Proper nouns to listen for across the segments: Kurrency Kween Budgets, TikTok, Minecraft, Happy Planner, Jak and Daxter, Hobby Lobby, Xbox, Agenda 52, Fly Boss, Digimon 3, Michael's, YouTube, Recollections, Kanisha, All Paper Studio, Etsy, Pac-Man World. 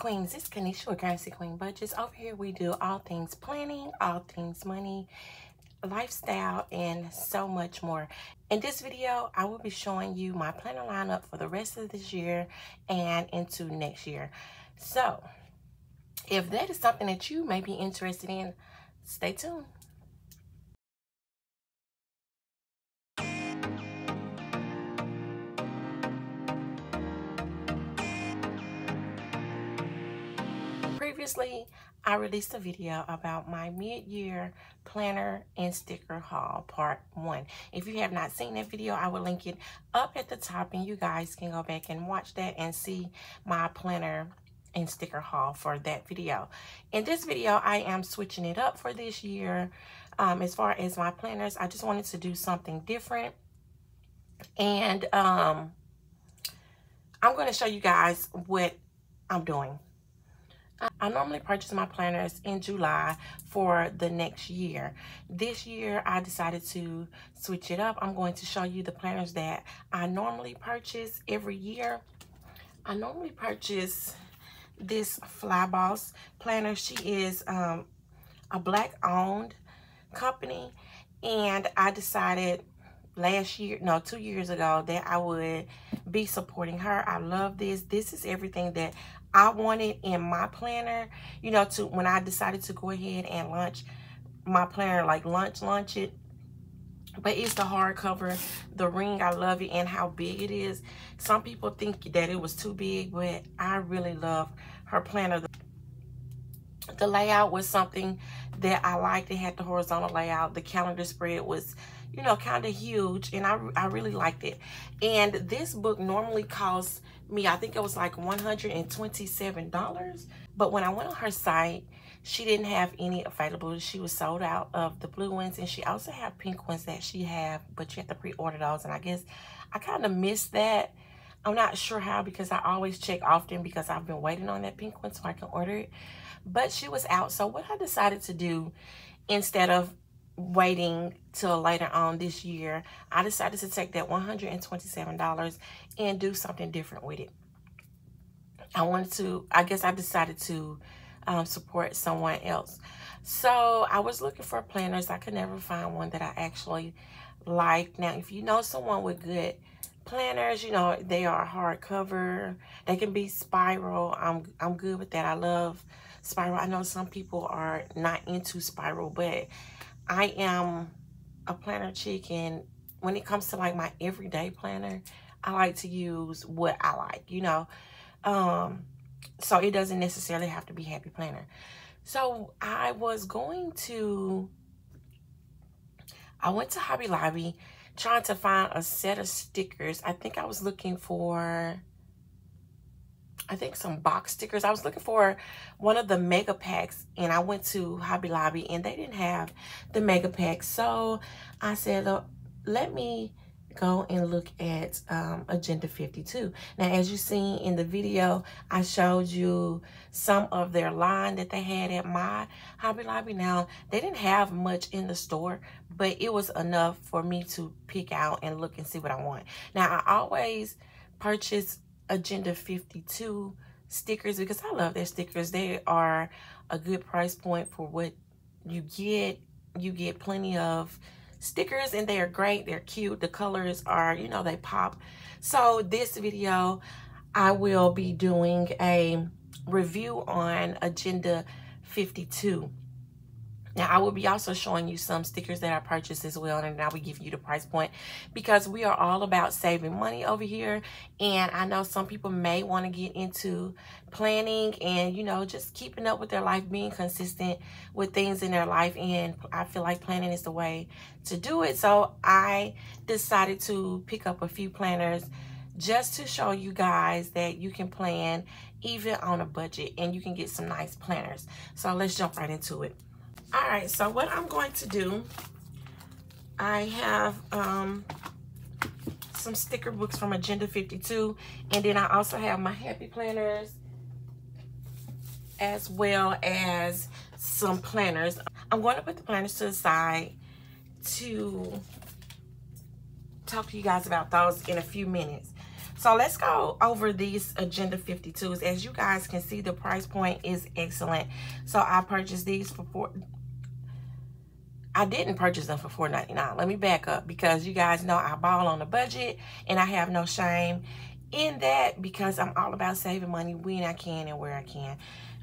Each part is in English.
Queens, it's Kanisha with Kurrency Kween Budgets. Over here we do all things planning, all things money, lifestyle, and so much more. In this video, I will be showing you my planner lineup for the rest of this year and into next year. So, if that is something that you may be interested in, stay tuned. Previously, I released a video about my mid-year planner and sticker haul part 1. If you have not seen that video, I will link it up at the top and you guys can go back and watch that and see my planner and sticker haul for that video. In this video, I am switching it up for this year. As far as my planners, I just wanted to do something different, and I'm going to show you guys what I'm doing. I normally purchase my planners in July for the next year. This year, I decided to switch it up. I'm going to show you the planners that I normally purchase every year. I normally purchase this Fly Boss planner. She is a Black-owned company, and I decided 2 years ago that I would be supporting her. I love this. This is everything that I wanted in my planner, you know, to when I decided to go ahead and launch my planner, like launch it. But it's the hardcover, the ring. I love it and how big it is. Some people think that it was too big, but I really love her planner. The layout was something that I liked. It had the horizontal layout. The calendar spread was, you know, kind of huge, and I really liked it. And this book normally costs me, I think it was like $127, but when I went on her site, she didn't have any available. She was sold out of the blue ones, and she also had pink ones that she had, but you have to pre-order those, and I guess I kind of missed that. I'm not sure how, because I always check often because I've been waiting on that pink one so I can order it, but she was out. So what I decided to do, instead of waiting till later on this year, I decided to take that $127 and do something different with it. I decided to support someone else. So I was looking for planners. I could never find one that I actually liked. Now, if you know someone with good planners, you know, they are hardcover, they can be spiral. I'm good with that. I love spiral. I know some people are not into spiral, but I am a planner chick, and when it comes to like my everyday planner, I like to use what I like, you know. So it doesn't necessarily have to be Happy Planner. So I went to Hobby Lobby trying to find a set of stickers. I think I was looking for, some box stickers. I was looking for one of the mega packs, and I went to Hobby Lobby and they didn't have the mega pack. So I said, look, let me go and look at Agenda 52. Now, as you seen in the video, I showed you some of their line that they had at my Hobby Lobby. Now, they didn't have much in the store, but it was enough for me to pick out and look and see what I want. Now, I always purchase Agenda 52 stickers because I love their stickers. They are a good price point for what you get. You get plenty of stickers and they are great. They're cute. The colors are, you know, they pop. So this video, I will be doing a review on Agenda 52. Now, I will be also showing you some stickers that I purchased as well, and I will give you the price point because we are all about saving money over here. And I know some people may want to get into planning and, you know, just keeping up with their life, being consistent with things in their life. And I feel like planning is the way to do it. So I decided to pick up a few planners just to show you guys that you can plan even on a budget and you can get some nice planners. So let's jump right into it. All right, so what I'm going to do, I have some sticker books from Agenda 52, and then I also have my Happy Planners as well as some planners. I'm going to put the planners to the side to talk to you guys about those in a few minutes. So let's go over these Agenda 52s. As you guys can see, the price point is excellent. So I purchased these for I didn't purchase them for $4.99. Let me back up, because you guys know I ball on a budget, and I have no shame in that, because I'm all about saving money when I can and where I can.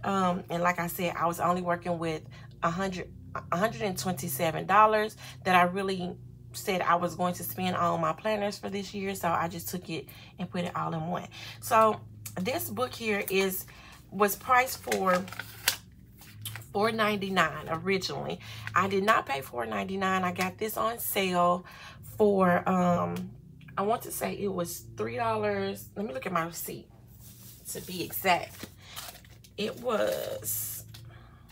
And like I said, I was only working with $127 that I really said I was going to spend on my planners for this year. So I just took it and put it all in one. So this book here was priced for $4.99 originally. I did not pay $4.99. I got this on sale for I want to say it was $3. Let me look at my receipt to be exact. It was,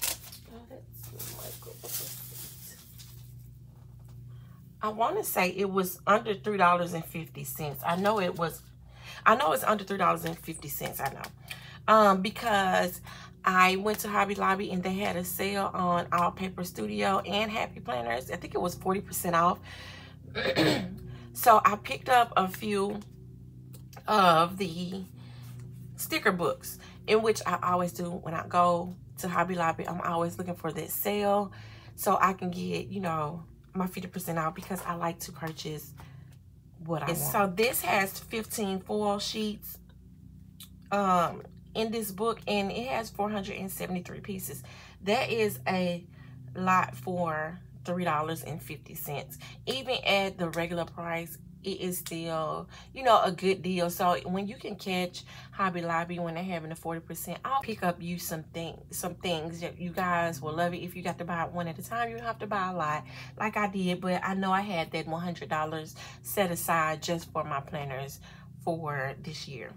oh, that's Michael's. I want to say it was under $3.50. I know it's under $3.50. I know, because I went to Hobby Lobby and they had a sale on All Paper Studio and Happy Planners. I think it was 40% off. So I picked up a few of the sticker books, in which I always do when I go to Hobby Lobby. I'm always looking for that sale so I can get, you know, my 50% off, because I like to purchase what I want. So this has 15 foil sheets in this book, and it has 473 pieces. That is a lot for $3.50. Even at the regular price, it is still, you know, a good deal. So when you can catch Hobby Lobby when they're having a 40% off, pick up you some things that you guys will love it. If you got to buy one at a time, you don't have to buy a lot like I did, but I know I had that $100 set aside just for my planners for this year.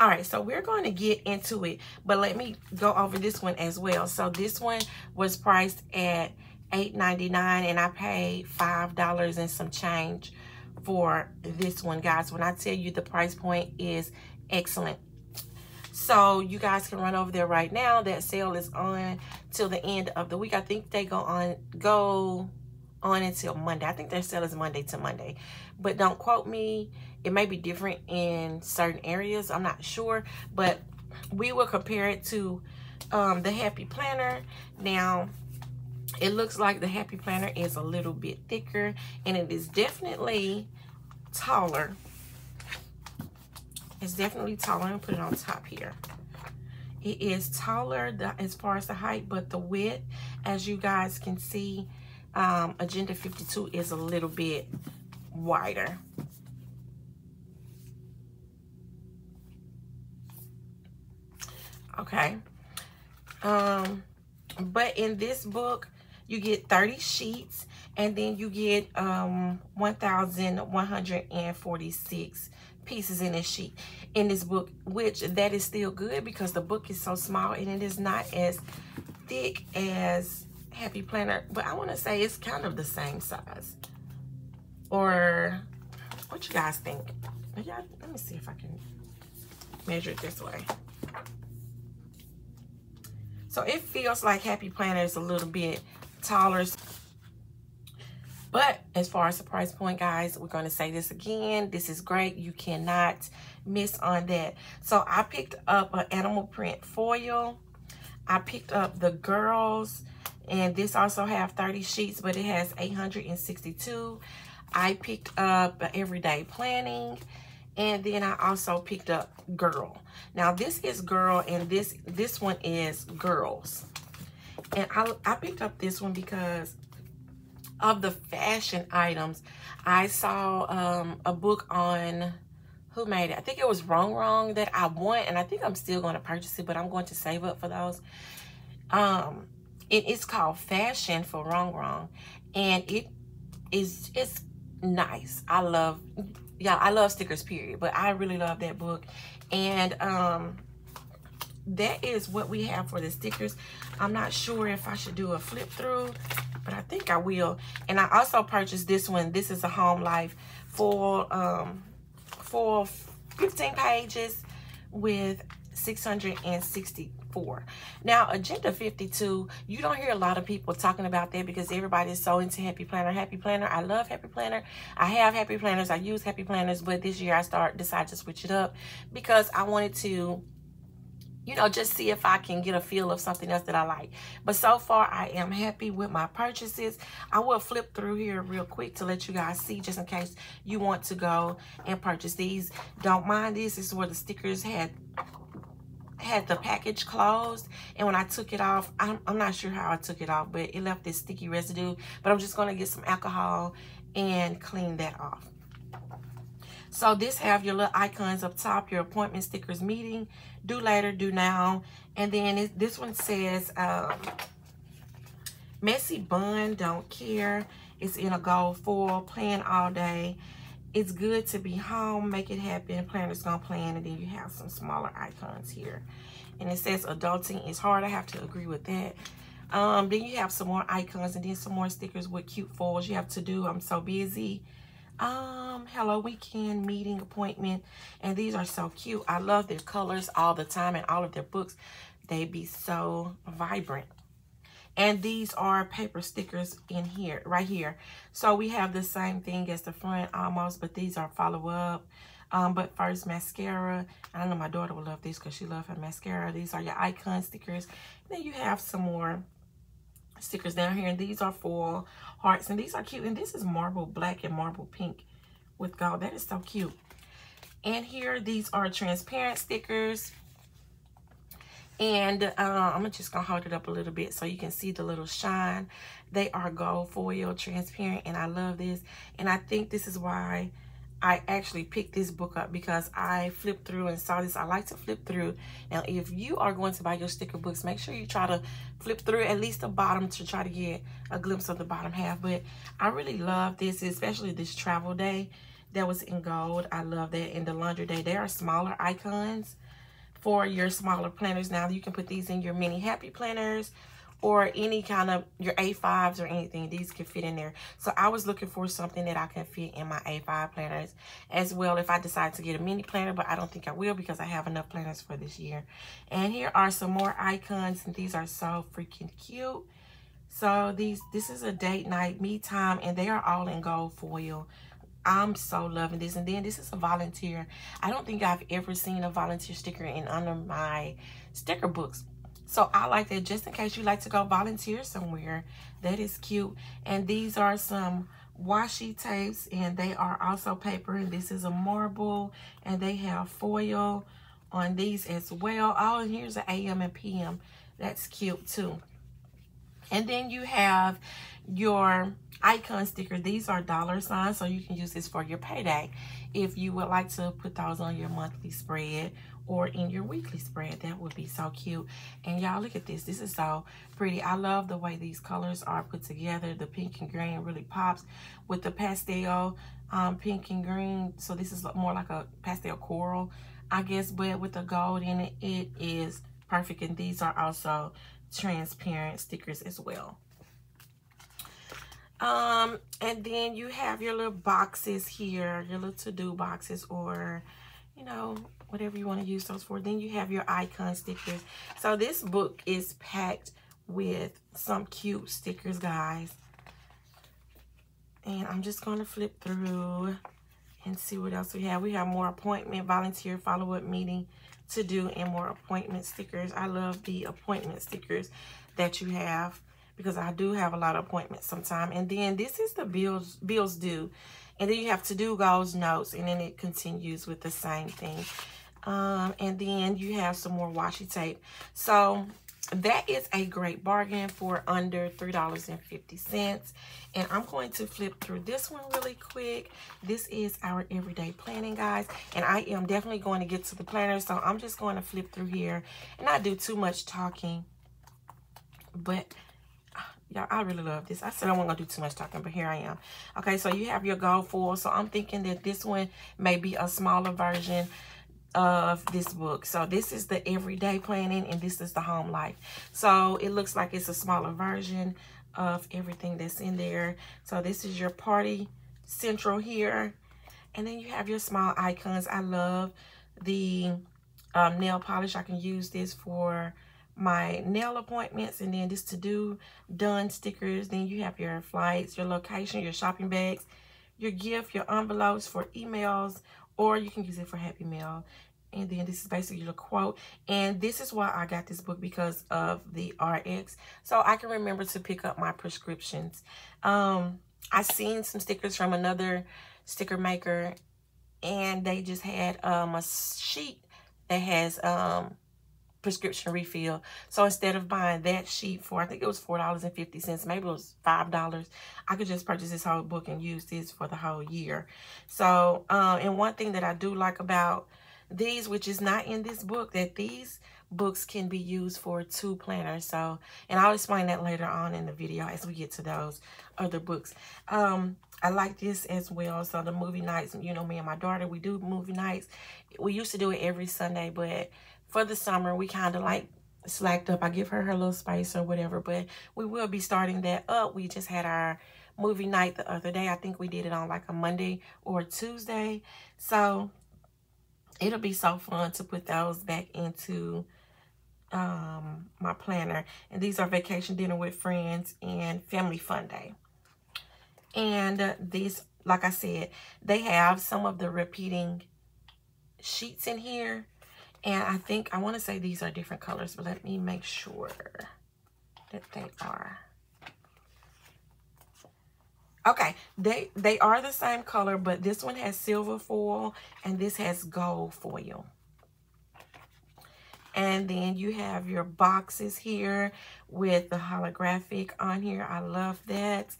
All right, so we're going to get into it, but let me go over this one as well. So this one was priced at $8.99, and I paid $5 and some change for this one, guys. When I tell you the price point is excellent. So you guys can run over there right now. That sale is on till the end of the week. I think they go on until Monday. I think their sale is Monday to Monday, but don't quote me. It may be different in certain areas, I'm not sure, but we will compare it to the Happy Planner. Now it looks like the Happy Planner is a little bit thicker, and it is definitely taller. It's definitely taller. I'll put it on top here. It is taller as far as the height, but the width, as you guys can see, Agenda 52 is a little bit wider. Okay. But in this book, you get 30 sheets, and then you get 1,146 pieces in this sheet, in this book, which that is still good because the book is so small and it is not as thick as Happy Planner. But I want to say it's kind of the same size. Or what you guys think? Let me see if I can measure it this way. So it feels like Happy Planner is a little bit taller. But as far as the price point, guys, we're going to say this again. This is great. You cannot miss on that. So I picked up an animal print foil. I picked up the girls. And this also have 30 sheets, but it has 862. I picked up Everyday Planning. And then I also picked up Girl. Now this is Girl, and this one is Girls. And I picked up this one because of the fashion items. I saw a book on, who made it? I think it was Wrong that I want, and I think I'm still going to purchase it, but I'm going to save up for those. It is called Fashion for Wrong, and it's nice. I love stickers, period, but I really love that book. And that is what we have for the stickers. I'm not sure if I should do a flip through, but I think I will. And I also purchased this one. This is a Home Life for 15 pages with 660 for. Now, Agenda 52, you don't hear a lot of people talking about that because everybody's so into Happy Planner. Happy Planner, I love Happy Planner. I have Happy Planners, I use Happy Planners, but this year I decided to switch it up because I wanted to, you know, just see if I can get a feel of something else that I like. But so far, I am happy with my purchases. I will flip through here real quick to let you guys see, just in case you want to go and purchase these. Don't mind this. This is where the stickers had the package closed, and when I took it off, I'm not sure how I took it off, but it left this sticky residue. But I'm just going to get some alcohol and clean that off. So this have your little icons up top, your appointment stickers, meeting, do later, do now. And then this one says, messy bun, don't care. It's in a gold foil, plan all day. It's good to be home, make it happen. Planner's gonna plan. And then you have some smaller icons here. And it says adulting is hard. I have to agree with that. Then you have some more icons and then some more stickers with cute foils. You have to do, I'm so busy. Hello weekend, meeting, appointment. And these are so cute. I love their colors all the time, and all of their books, they be so vibrant. And these are paper stickers in here, right here. So we have the same thing as the front almost, but these are follow-up. But first, mascara. I know my daughter will love this because she loves her mascara. These are your icon stickers. Then you have some more stickers down here, and these are foil hearts, and these are cute. And this is marble black and marble pink with gold. That is so cute. And here, these are transparent stickers. And I'm just gonna hold it up a little bit so you can see the little shine. They are gold foil, transparent, and I love this. And I think this is why I actually picked this book up, because I flipped through and saw this. I like to flip through. Now, if you are going to buy your sticker books, make sure you try to flip through at least the bottom to try to get a glimpse of the bottom half. But I really love this, especially this travel day that was in gold. I love that. And the laundry day. There are smaller icons for your smaller planners. Now, you can put these in your mini Happy Planners or any kind of your A5s or anything. These can fit in there. So I was looking for something that I can fit in my A5 planners as well, if I decide to get a mini planner, but I don't think I will because I have enough planners for this year. And here are some more icons, and these are so freaking cute. So this is a date night, me time, and they are all in gold foil. I'm so loving this. And then this is a volunteer. I don't think I've ever seen a volunteer sticker in under my sticker books. So I like that, just in case you like to go volunteer somewhere. That is cute. And these are some washi tapes, and they are also paper. And this is a marble, and they have foil on these as well. Oh, and here's an AM and PM. That's cute too. And then you have your icon sticker. These are dollar signs, so you can use this for your payday if you would like to put those on your monthly spread or in your weekly spread. That would be so cute. And y'all, look at this. This is so pretty. I love the way these colors are put together. The pink and green really pops with the pastel pink and green. So this is more like a pastel coral, I guess, but with the gold in it, it is perfect. And these are also transparent stickers as well. And then you have your little boxes here, your little to-do boxes, or, you know, whatever you want to use those for. Then you have your icon stickers. So this book is packed with some cute stickers, guys. And I'm just going to flip through and see what else we have. We have more appointment, volunteer, follow-up, meeting, to do, and more appointment stickers. I love the appointment stickers that you have, because I do have a lot of appointments sometimes. And then this is the bills due. And then you have to do goals, notes, and then it continues with the same thing. And then you have some more washi tape. So that is a great bargain for under $3.50. And I'm going to flip through this one really quick. This is our everyday planning, guys. And I am definitely going to get to the planner, so I'm just going to flip through here and not do too much talking. But y'all, I really love this. I said I wasn't going to do too much talking, but here I am. Okay, so you have your gold foil. So I'm thinking that this one may be a smaller version of this book. So this is the everyday planning, and this is the home life. So it looks like it's a smaller version of everything that's in there. So this is your party central here. And then you have your small icons. I love the nail polish. I can use this for my nail appointments, and then this to do done stickers. Then you have your flights, your location, your shopping bags, your gift, your envelopes for emails, or you can use it for Happy Mail. And then this is basically the quote. And this is why I got this book, because of the RX, so I can remember to pick up my prescriptions. I seen some stickers from another sticker maker, and they just had a sheet that has prescription refill. So instead of buying that sheet for, I think it was $4.50, maybe it was $5, I could just purchase this whole book and use this for the whole year. So and one thing that I do like about these, which is not in this book, that these books can be used for 2 planners. So, and I'll explain that later on in the video as we get to those other books. I like this as well. So the movie nights, you know, me and my daughter, we do movie nights. We used to do it every Sunday, but for the summer, we kind of like slacked up. I give her her little space or whatever, but we will be starting that up. We just had our movie night the other day. I think we did it on like a Monday or a Tuesday. So it'll be so fun to put those back into my planner. And these are vacation dinner with friends and family fun day. And these, like I said, they have some of the repeating sheets in here. And I think, I want to say these are different colors, but let me make sure that they are. Okay, they are the same color, but this one has silver foil and this has gold foil. And then you have your boxes here with the holographic on here. I love that.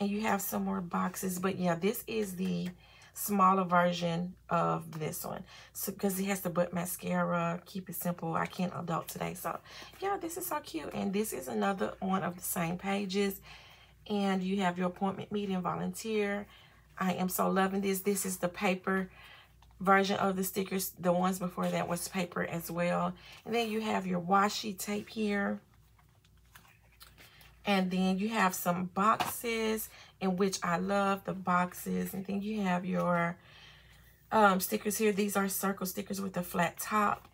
And you have some more boxes, but yeah, this is the smaller version of this one. So because it has the butt mascara, keep it simple, I can't adult today. So yeah, this is so cute. And this is another one of the same pages. And you have your appointment, meeting, volunteer. I am so loving this. This is the paper version of the stickers. The ones before that was paper as well. And then you have your washi tape here. And then you have some boxes, in which I love the boxes. And then you have your stickers here. These are circle stickers with a flat top.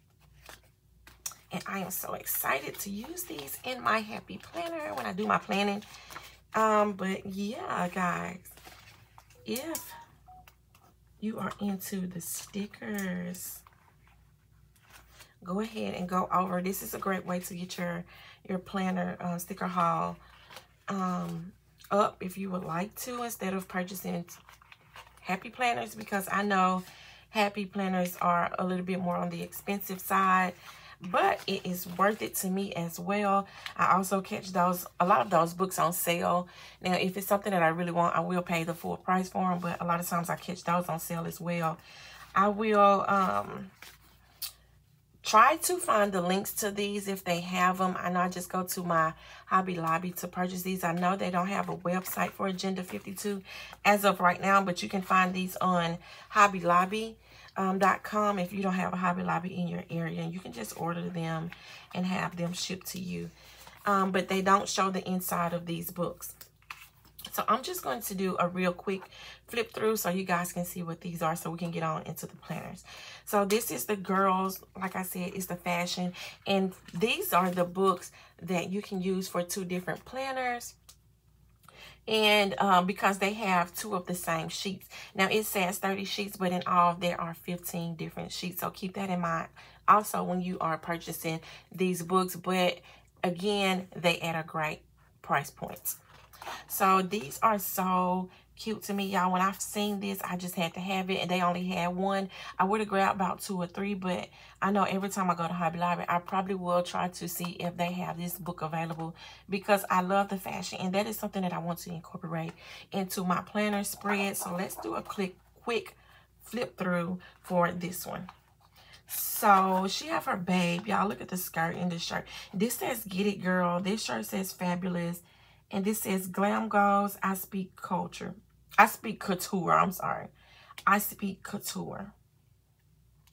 And I am so excited to use these in my Happy Planner when I do my planning. But yeah, guys, if you are into the stickers, go ahead and go over. This is a great way to get your planner sticker haul up if you would like to, instead of purchasing Happy Planners, because I know Happy Planners are a little bit more on the expensive side, but it is worth it to me as well. I also catch those, a lot of those books on sale. Now, if it's something that I really want, I will pay the full price for them, but a lot of times I catch those on sale as well. I will try to find the links to these if they have them. I know I just go to my Hobby Lobby to purchase these. I know they don't have a website for Agenda 52 as of right now, but you can find these on hobbylobby.com if you don't have a Hobby Lobby in your area. You can just order them and have them shipped to you. But they don't show the inside of these books. So I'm just going to do a real quick flip through so you guys can see what these are, so we can get on into the planners. So this is the girls, like I said, it's the fashion. And these are the books that you can use for 2 different planners. And because they have 2 of the same sheets. Now it says 30 sheets, but in all there are 15 different sheets. So keep that in mind also when you are purchasing these books. But again, they add a great price point. So these are so cute to me, y'all. When I've seen this, I just had to have it, and they only had 1. I would have grabbed about 2 or 3, but I know every time I go to Hobby Lobby, I probably will try to see if they have this book available, because I love the fashion, and that is something that I want to incorporate into my planner spread. So let's do a quick flip through for this one. So she have her babe, y'all. Look at the skirt and the shirt. This says "Get It, Girl." This shirt says "Fabulous." And this says, "Glam goes, I speak culture." I speak couture, I'm sorry. I speak couture.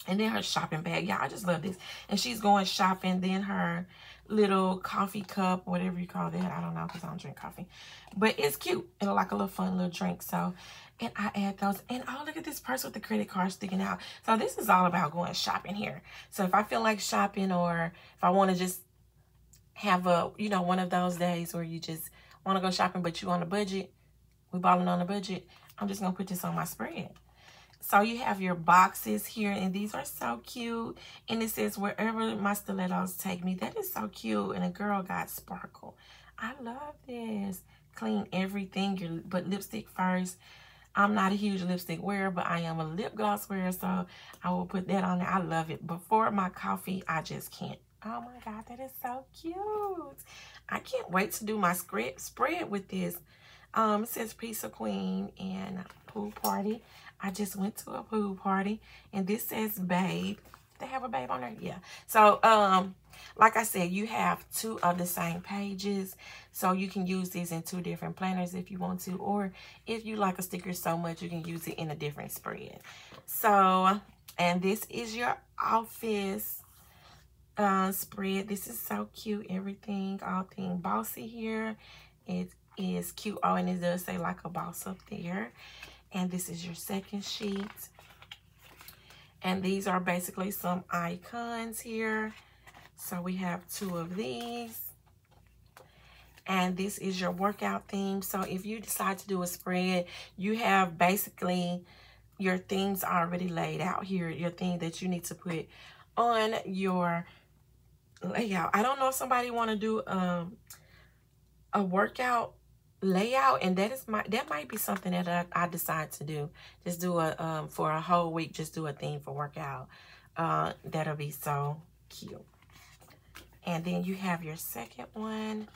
And then her shopping bag. Yeah, I just love this. And she's going shopping. Then her little coffee cup, whatever you call that. I don't know, because I don't drink coffee. But it's cute. It'll like a little fun little drink. So, and I add those. And oh, look at this purse with the credit card sticking out. So this is all about going shopping here. So if I feel like shopping, or if I want to just have a, you know, one of those days where you just want to go shopping, but you on a budget. We balling on a budget. I'm just going to put this on my spread. So you have your boxes here, and these are so cute. And it says, wherever my stilettos take me. That is so cute. And a girl got sparkle. I love this. Clean everything, but lipstick first. I'm not a huge lipstick wearer, but I am a lip gloss wearer, so I will put that on there. I love it. Before my coffee, I just can't. Oh my God, that is so cute. I can't wait to do my spread with this. It says Pizza Queen and pool party. I just went to a pool party, and this says babe. They have a babe on there? Yeah. So, like I said, you have two of the same pages, so you can use these in two different planners if you want to, or if you like a sticker so much, you can use it in a different spread. So, and this is your office spread. This is so cute. Everything, all thing bossy here. It is cute. Oh, and it does say like a boss up there. And this is your second sheet. And these are basically some icons here. So we have two of these. And this is your workout theme. So if you decide to do a spread, you have basically your themes already laid out here. Your theme that you need to put on your layout. I don't know if somebody want to do a workout layout, and that might be something that I decide to do. Just do a for a whole week, just do a theme for workout. That'll be so cute. And then you have your second one,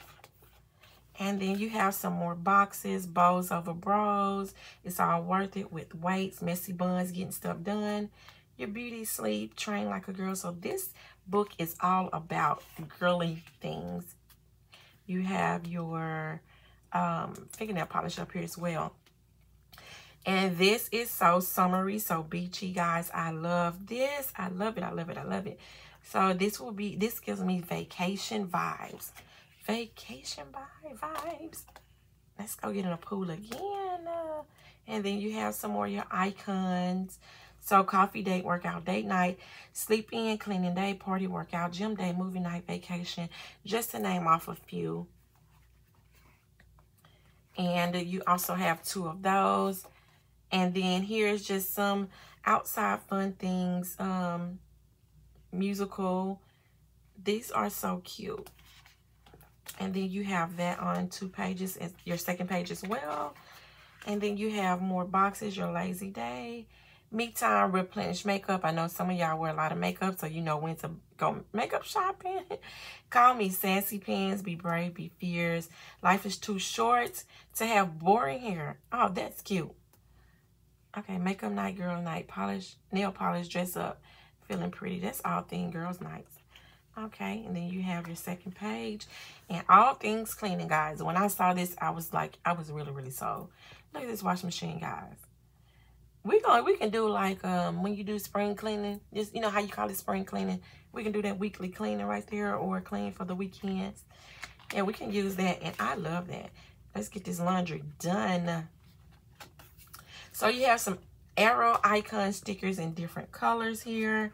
and then you have some more boxes. Bows over bros, it's all worth it, with weights, messy buns, getting stuff done, your beauty sleep, train like a girl. So this book is all about girly things. You have your fingernail polish up here as well. And this is so summery, so beachy, guys. I love this. I love it. I love it. I love it. So this gives me vacation vibes. Vacation vibes. Let's go get in a pool again. And then you have some more of your icons. So coffee date, workout, date night, sleep in, cleaning day, party, workout, gym day, movie night, vacation, just to name off a few. And you also have two of those. And then here's just some outside fun things. Musical. These are so cute. And then you have that on two pages, and your second page as well. And then you have more boxes, your lazy day, me time, replenish makeup. I know some of y'all wear a lot of makeup, so you know when to go makeup shopping. Call me sassy pins, be brave, be fierce. Life is too short to have boring hair. Oh, that's cute. Okay, makeup night, girl night, polish, nail polish, dress up, feeling pretty. That's all thing girls nights. Okay, and then you have your second page, and all things cleaning, guys. When I saw this, I was like, I was really, really sold. Look at this washing machine, guys. We can do like when you do spring cleaning, just, you know how you call it spring cleaning. We can do that weekly cleaning right there, or clean for the weekends. And we can use that, and I love that. Let's get this laundry done. So you have some arrow icon stickers in different colors here.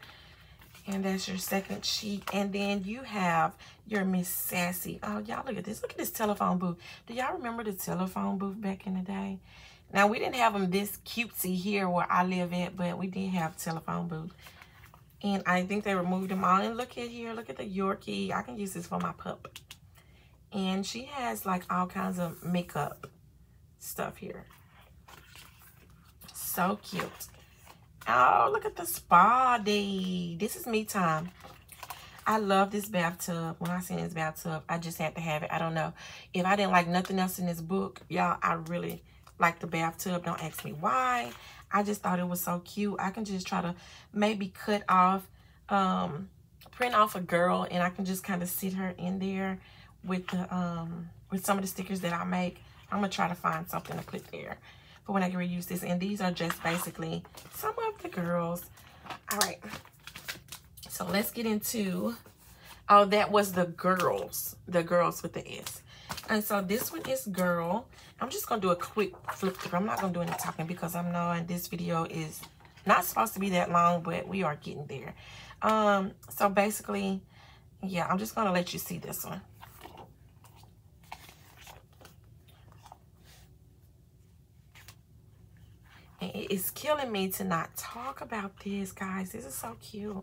And that's your second sheet. And then you have your Miss Sassy. Oh, y'all, look at this. Look at this telephone booth. Do y'all remember the telephone booth back in the day? Now, we didn't have them this cutesy here where I live at, but we did have telephone booth. And I think they removed them all. And look at here. Look at the Yorkie. I can use this for my pup. And she has, like, all kinds of makeup stuff here. So cute. Oh, look at the spa day. This is me time. I love this bathtub. When I seen this bathtub, I just had to have it. I don't know. If I didn't like nothing else in this book, y'all, I really... like the bathtub. Don't ask me why. I just thought it was so cute. I can just try to maybe cut off, print off a girl, and I can just kind of sit her in there with the with some of the stickers that I make. I'm gonna try to find something to put there for when I can reuse this. And these are just basically some of the girls. All right, so let's get into, oh, that was the girls with the S. And so this one is girl. I'm just going to do a quick flip through. I'm not going to do any talking because I'm knowing this video is not supposed to be that long, but we are getting there. So basically, yeah, I'm just going to let you see this one. And it is killing me to not talk about this, guys. This is so cute.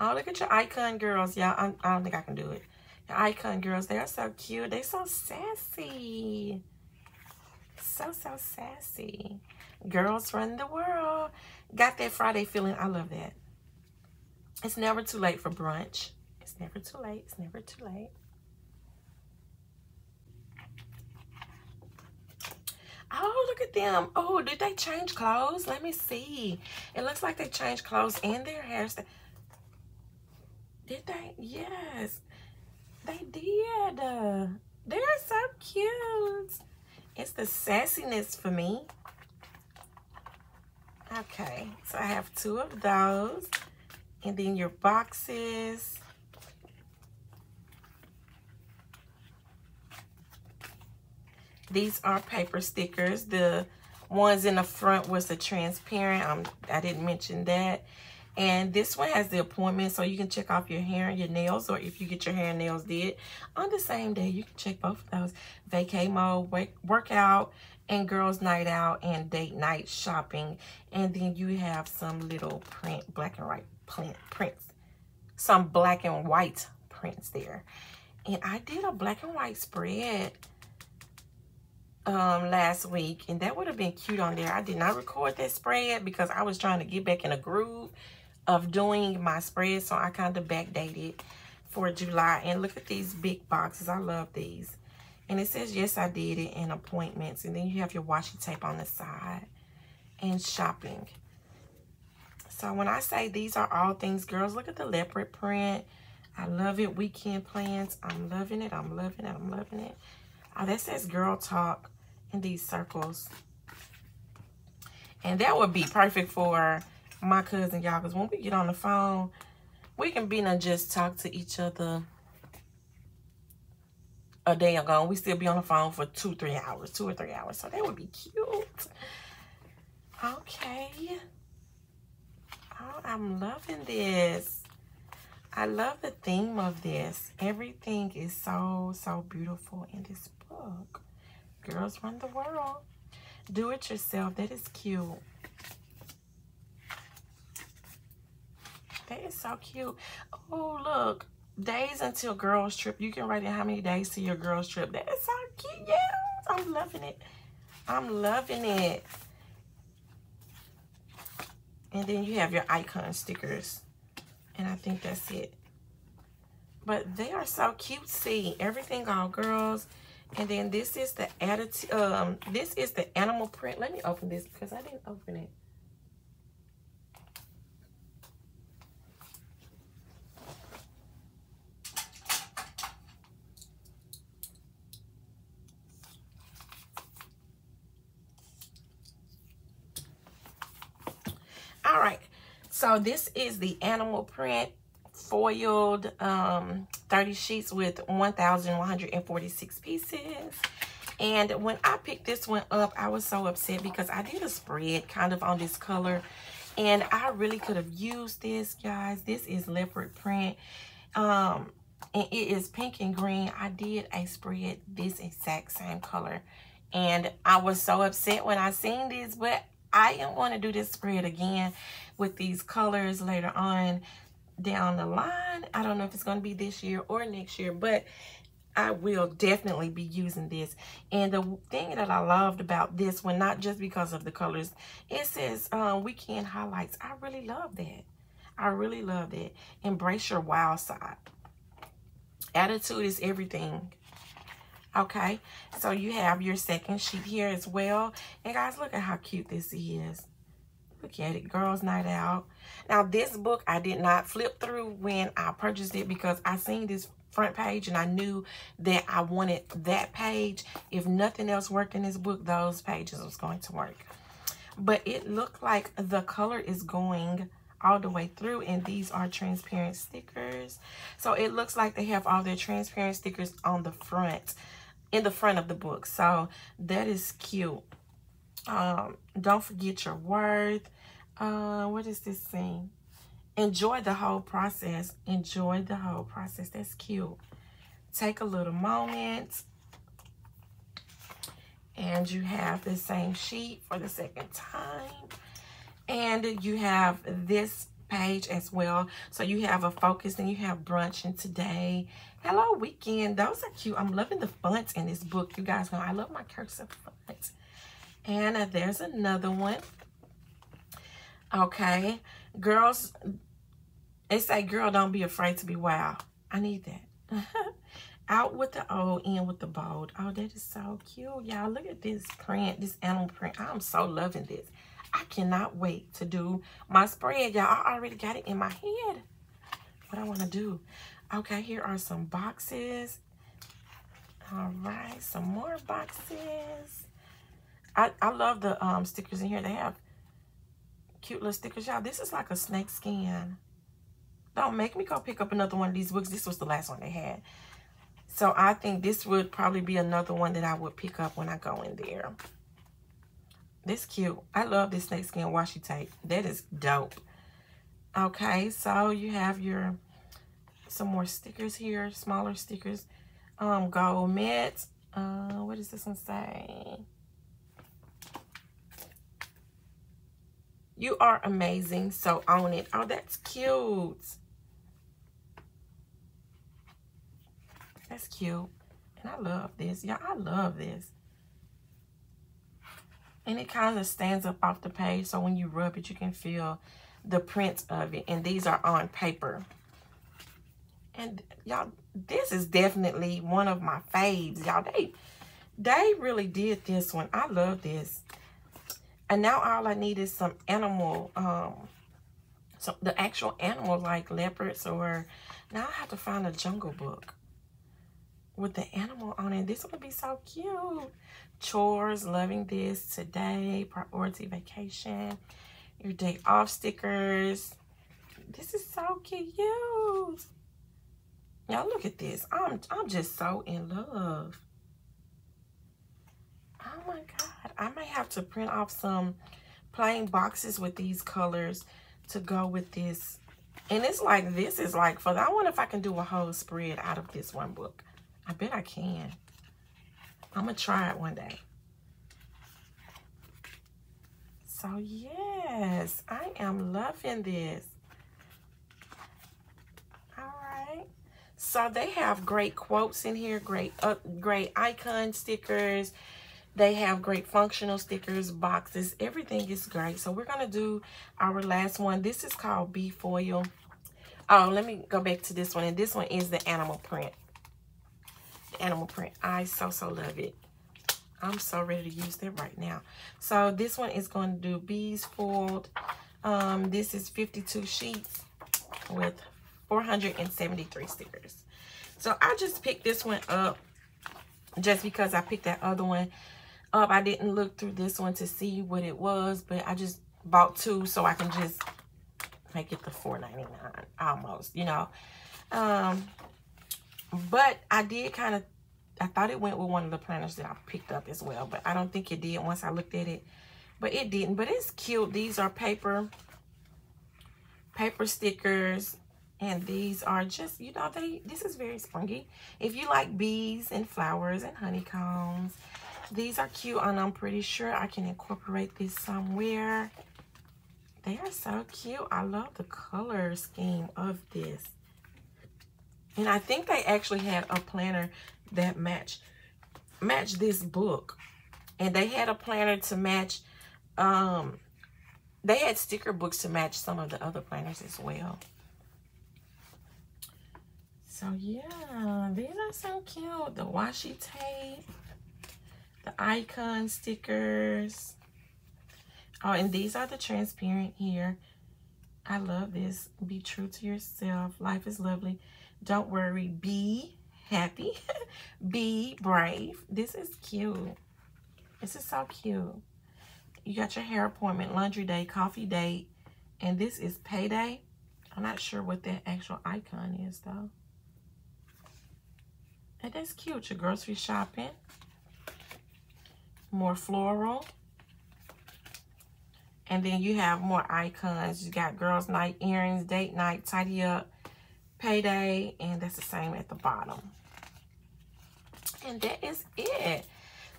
Oh, look at your icon girls. Yeah, I don't think I can do it. Your icon girls, they are so cute. They're so sassy. So sassy. Girls run the world. Got that Friday feeling. I love that. It's never too late for brunch. It's never too late. It's never too late. Oh, look at them. Oh, did they change clothes? Let me see. It looks like they changed clothes and their hairstyle. Did they? Yes, they did. They're so cute. It's the sassiness for me. Okay, so I have two of those. And then your boxes. These are paper stickers. The ones in the front was the transparent. I didn't mention that. And this one has the appointment, so you can check off your hair and your nails, or if you get your hair and nails did on the same day, you can check both of those. Vacay mode, workout, and girls' night out, and date night shopping. And then you have some little print, black and white prints. Some black and white prints there. And I did a black and white spread last week, and that would have been cute on there. I did not record that spread because I was trying to get back in a groove of doing my spread, so I kind of backdated for July. And look at these big boxes. I love these. And it says yes I did it and appointments, and then you have your washi tape on the side and shopping. So when I say these are all things girls, look at the leopard print. I love it. Weekend plans. I'm loving it. I'm loving it. I'm loving it. Oh, that says girl talk in these circles. And that would be perfect for my cousin, y'all, because when we get on the phone, we can be not just talk to each other a day ago. We still be on the phone for two or three hours. So that would be cute. Okay. Oh, I'm loving this. I love the theme of this. Everything is so beautiful in this book. Girls run the world. Do it yourself. That is cute. That is so cute. Oh, look. Days until girls trip. You can write in how many days to your girls trip. That is so cute. Yes, I'm loving it. I'm loving it. And then you have your icon stickers. And I think that's it. But they are so cutesy. Everything all girls. And then this is the attitude. This is the animal print. Let me open this because I didn't open it. All right. So this is the animal print foiled 30 sheets with 1,146 pieces. And when I picked this one up, I was so upset because I did a spread kind of on this color. And I really could have used this, guys. This is leopard print. And it is pink and green. I did a spread this exact same color. And I was so upset when I seen this, but I am going to do this spread again with these colors later on down the line. I don't know if it's going to be this year or next year, but I will definitely be using this. And the thing that I loved about this one, not just because of the colors, it says weekend highlights. I really love that. I really love that. Embrace your wild side. Attitude is everything. Okay, so you have your second sheet here as well. And guys, look at how cute this is. Look at it, girls' night out. Now, this book I did not flip through when I purchased it because I seen this front page and I knew that I wanted that page. If nothing else worked in this book, those pages was going to work. But it looked like the color is going all the way through, and these are transparent stickers. So it looks like they have all their transparent stickers on the front. In the front of the book. So that is cute. Don't forget your worth. What is this thing? Enjoy the whole process. Enjoy the whole process. That's cute. Take a little moment. And you have the same sheet for the second time. And you have this page as well. So you have a focus and you have brunch and today. Hello weekend. Those are cute. I'm loving the fonts in this book. You guys know I love my cursive fonts. And there's another one. Okay. Girls, they say, girl, don't be afraid to be wild. I need that. Out with the old, in with the bold. Oh, that is so cute, y'all. Look at this print, this animal print. I'm so loving this. I cannot wait to do my spread, y'all. I already got it in my head, what I want to do. Okay, here are some boxes. All right, some more boxes. I love the stickers in here. They have cute little stickers, y'all. This is like a snake skin. Don't make me go pick up another one of these books. This was the last one they had. So I think this would probably be another one that I would pick up when I go in there. This cute. I love this snakeskin washi tape. That is dope. Okay, so you have your some more stickers here, smaller stickers. Gold mitts. What does this one say? You are amazing, so own it. Oh, that's cute. That's cute. And I love this. Y'all, I love this. And it kind of stands up off the page. So when you rub it, you can feel the print of it. And these are on paper. And y'all, this is definitely one of my faves. Y'all, they really did this one. I love this. And now all I need is some animal, so the actual animal like leopards or, now I have to find a jungle book with the animal on it. This would be so cute. Chores, loving this. Today, priority vacation, your day off stickers. This is so cute. Y'all look at this. I'm just so in love. Oh my God. I may have to print off some plain boxes with these colors to go with this. And it's like, this is like, for I wonder if I can do a whole spread out of this one book. I bet I can. I'm going to try it one day. So, yes, I am loving this. All right. So, they have great quotes in here, great icon stickers. They have great functional stickers, boxes. Everything is great. So, we're going to do our last one. This is called Bee Foil. Oh, let me go back to this one. And this one is the animal print. Animal print. I so love it. I'm so ready to use that right now. So this one is going to do bees foiled. This is 52 sheets with 473 stickers. So I just picked this one up just because I picked that other one up. I didn't look through this one to see what it was, but I just bought two so I can just make it the $4.99 almost, you know. But I did kind of, I thought it went with one of the planners that I picked up as well. But I don't think it did once I looked at it. But it didn't. But it's cute. These are paper stickers. And these are just, you know, this is very springy. If you like bees and flowers and honeycombs, these are cute. And I'm pretty sure I can incorporate this somewhere. They are so cute. I love the color scheme of this. And I think they actually had a planner that matched this book. And they had a planner to match, they had sticker books to match some of the other planners as well. So yeah, these are so cute. The washi tape, the icon stickers. Oh, and these are the transparent here. I love this. Be true to yourself. Life is lovely. Don't worry, be happy, be brave. This is cute. This is so cute. You got your hair appointment, laundry day, coffee date, and this is payday. I'm not sure what that actual icon is though. And that's cute, your grocery shopping. More floral. And then you have more icons. You got girls' night, earrings, date night, tidy up, payday, and that's the same at the bottom. And that is it.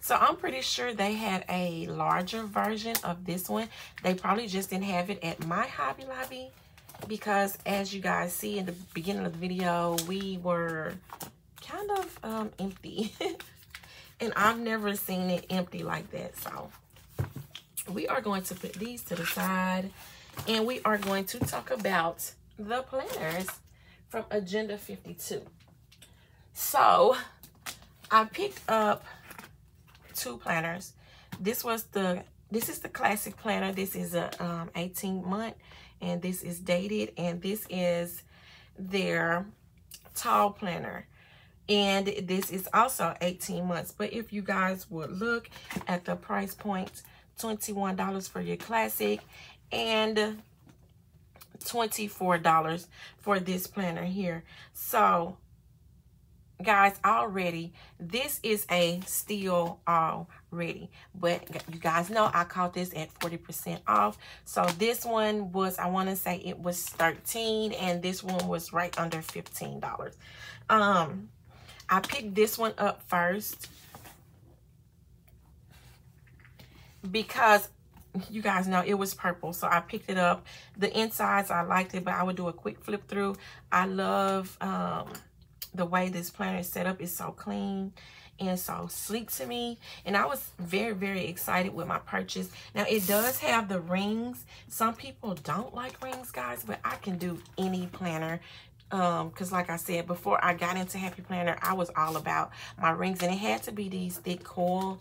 So I'm pretty sure they had a larger version of this one. They probably just didn't have it at my Hobby Lobby, because as you guys see in the beginning of the video, we were kind of empty. And I've never seen it empty like that. So we are going to put these to the side, and we are going to talk about the planners from Agenda 52. So I picked up two planners. This is the classic planner. This is a 18-month, and this is dated, and this is their tall planner, and this is also 18 months. But if you guys would look at the price point, $21 for your classic and $24 for this planner here. So guys, already this is a steal already, but you guys know I caught this at 40% off. So this one was, I want to say it was $13, and this one was right under $15. I picked this one up first because you guys know it was purple, so I picked it up. The insides, I liked it, but I would do a quick flip through. I love the way this planner is set up. Is so clean and so sleek to me, and I was very, very excited with my purchase. Now it does have the rings. Some people don't like rings, guys, but I can do any planner, because like I said, before I got into Happy Planner, I was all about my rings, and it had to be these thick coils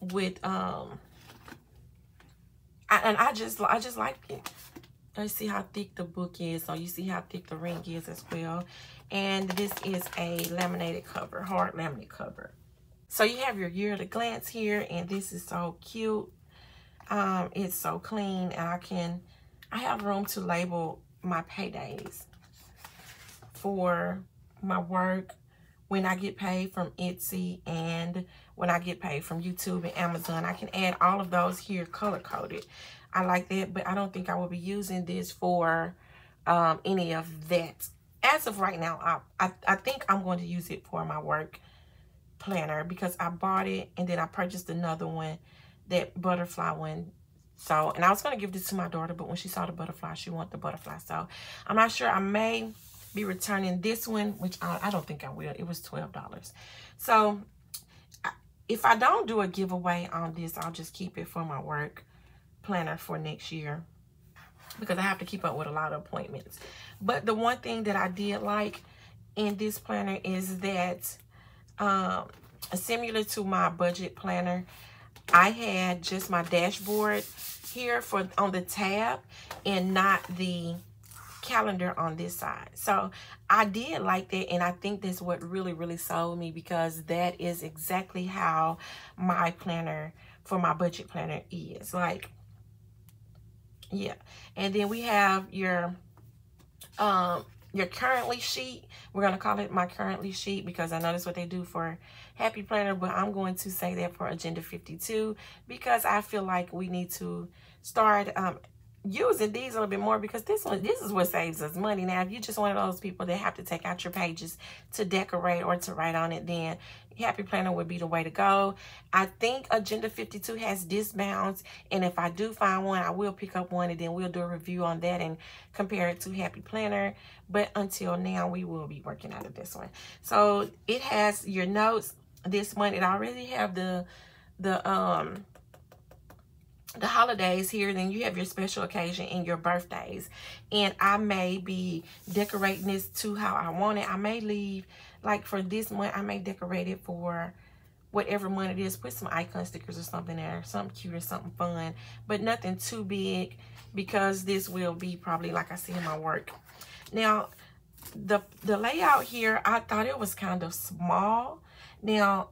with I just like it. You see how thick the book is, so you see how thick the ring is as well. And this is a laminated cover, hard laminate cover. So you have your year at a glance here, and this is so cute. It's so clean, and I have room to label my paydays for my work, when I get paid from Etsy and when I get paid from YouTube and Amazon. I can add all of those here color-coded. I like that, but I don't think I will be using this for any of that. As of right now, I think I'm going to use it for my work planner, because I bought it and then I purchased another one, that butterfly one. So, and I was going to give this to my daughter, but when she saw the butterfly, she wanted the butterfly. So I'm not sure. I may be returning this one, which I don't think I will. It was $12. So if I don't do a giveaway on this, I'll just keep it for my work planner for next year, because I have to keep up with a lot of appointments. But the one thing that I did like in this planner is that similar to my budget planner, I had just my dashboard here for on the tab and not the calendar on this side. So I did like that, and I think that's what really sold me, because that is exactly how my planner for my budget planner is like. Yeah, and then we have your currently sheet. We're going to call it my currently sheet, because I know that's what they do for Happy Planner, but I'm going to say that for Agenda 52, because I feel like we need to start using these a little bit more, because this is what saves us money. Now, if you're just one of those people that have to take out your pages to decorate or to write on it, then Happy Planner would be the way to go. I think Agenda 52 has discounts, and if I do find one, I will pick up one, and then we'll do a review on that and compare it to Happy Planner. But until now, we will be working out of this one. So it has your notes this month. It already have the holidays here. Then you have your special occasion and your birthdays, and I may be decorating this to how I want it. I may leave, like for this month, I may decorate it for whatever month it is, put some icon stickers or something there, something cute or something fun, but nothing too big, because this will be probably, like I see in my work. Now the layout here, I thought it was kind of small. Now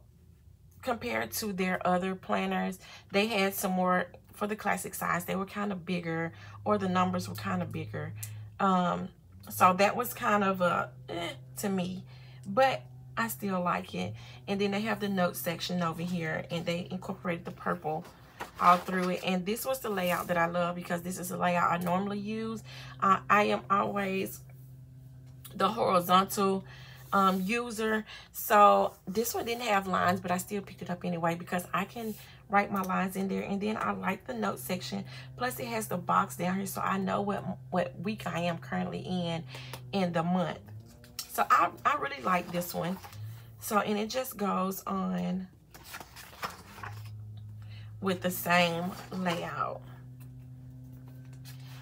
compared to their other planners, they had some more for the classic size. They were kind of bigger, or the numbers were kind of bigger, so that was kind of a to me, but I still like it. And then they have the notes section over here, and they incorporated the purple all through it, and this was the layout that I love, because this is a layout I normally use. I am always the horizontal user. So this one didn't have lines, but I still picked it up anyway because I can write my lines in there. And then I like the note section. Plus it has the box down here, so I know what week I am currently in the month. So I really like this one. So, and it just goes on with the same layout.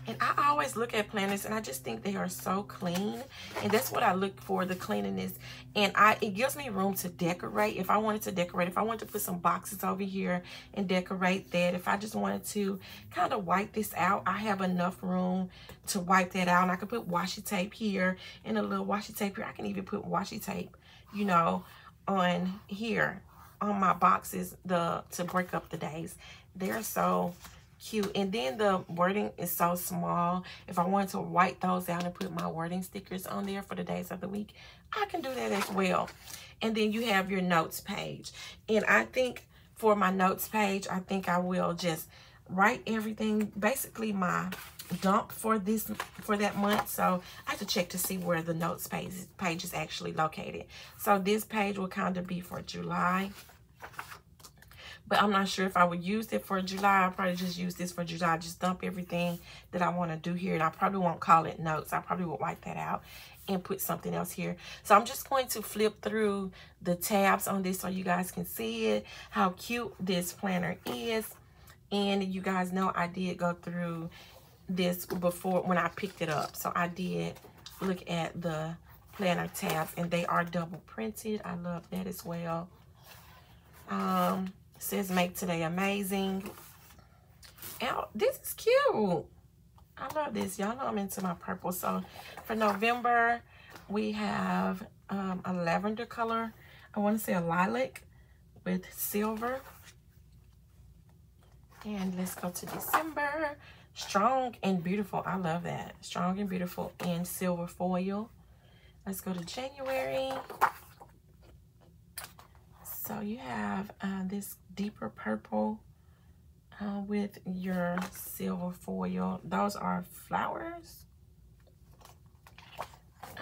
And I always look at planners and I just think they are so clean. And that's what I look for, the cleanliness. And it gives me room to decorate. If I wanted to decorate, if I wanted to put some boxes over here and decorate that, if I just wanted to kind of wipe this out, I have enough room to wipe that out. And I could put washi tape here and a little washi tape here. I can even put washi tape, you know, on here, on my boxes, to break up the days. They're so cute. And then the wording is so small. If I wanted to wipe those out and put my wording stickers on there for the days of the week, I can do that as well. And then you have your notes page. And I think for my notes page, I think I will just write everything, basically my dump for that month. So I have to check to see where the notes page is actually located. So this page will kind of be for July, but I'm not sure if I would use it for July. I'll probably just use this for July. Just dump everything that I want to do here. And I probably won't call it notes. I probably would wipe that out and put something else here. So I'm just going to flip through the tabs on this so you guys can see it, how cute this planner is. And you guys know I did go through this before when I picked it up. So I did look at the planner tabs and they are double printed. I love that as well. Says make today amazing. Oh, this is cute. I love this. Y'all know I'm into my purple. So for November, we have a lavender color. I want to say a lilac with silver. And let's go to December. Strong and beautiful. I love that. Strong and beautiful in silver foil. Let's go to January. So you have this deeper purple with your silver foil. Those are flowers.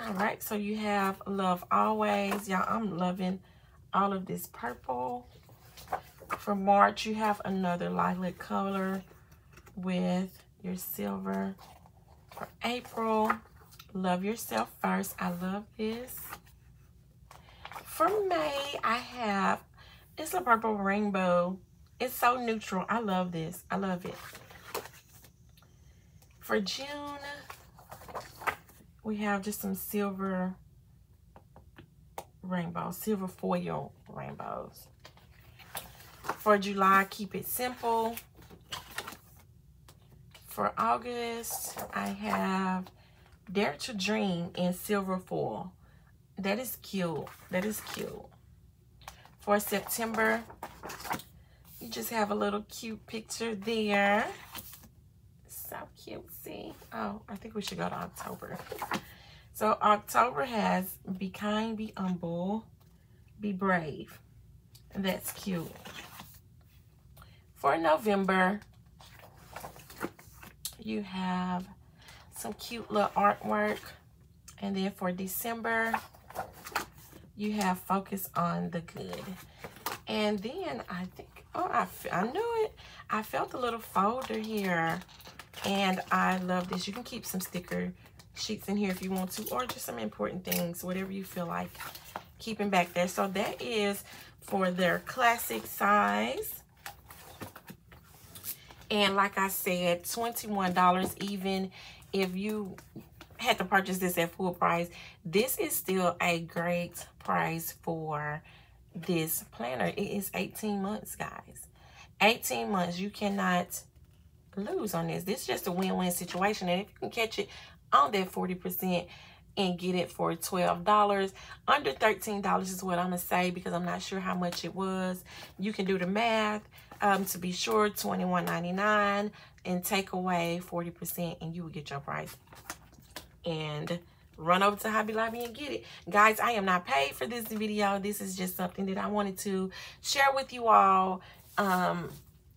All right, so you have Love Always. Y'all, I'm loving all of this purple. For March, you have another lilac color with your silver. For April, Love Yourself First. I love this. For May, I have, it's a purple rainbow. It's so neutral. I love this. I love it. For June, we have just some silver rainbows, silver foil rainbows. For July, keep it simple. For August, I have Dare to Dream in silver foil. That is cute. That is cute. For September, you just have a little cute picture there. So cutesy. Oh, I think we should go to October. So October has Be Kind, Be Humble, Be Brave. That's cute. For November, you have some cute little artwork. And then for December, you have Focus on the Good. And then I think, oh, I knew it. I felt a little folder here. And I love this. You can keep some sticker sheets in here if you want to, or just some important things, whatever you feel like keeping back there. So that is for their classic size. And like I said, $21, even if you had to purchase this at full price, this is still a great price for this planner. It is 18 months, guys. 18 months. You cannot lose on this. This is just a win-win situation. And if you can catch it on that 40% and get it for $12, under $13 is what I'm going to say because I'm not sure how much it was. You can do the math. To be sure, $21.99 and take away 40% and you will get your price. And run over to Hobby Lobby and get it. Guys, I am not paid for this video. This is just something that I wanted to share with you all.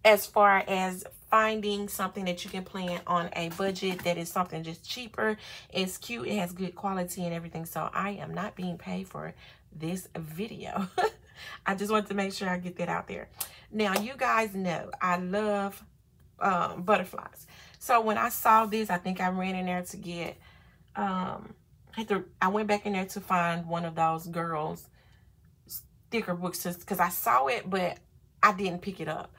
as far as finding something that you can plan on a budget that is something just cheaper, it's cute, it has good quality and everything. So I am not being paid for this video. I just wanted to make sure I get that out there. Now you guys know I love butterflies. So when I saw this, I think I ran in there to get I went back in there to find one of those girls sticker books just because I saw it, but I didn't pick it up.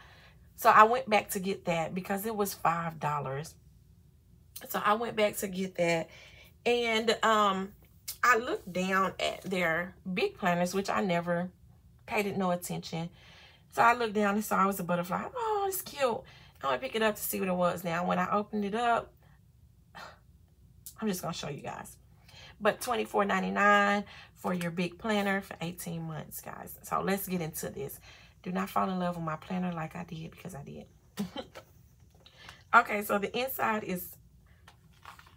So I went back to get that because it was $5. So I went back to get that, and I looked down at their big planners, which I never paid no attention. So I looked down and saw it was a butterfly. Oh, it's cute. I want to pick it up to see what it was. Now, when I opened it up, I'm just going to show you guys. But $24.99 for your big planner for 18 months, guys. So let's get into this. Do not fall in love with my planner like I did, because I did. Okay, so the inside is,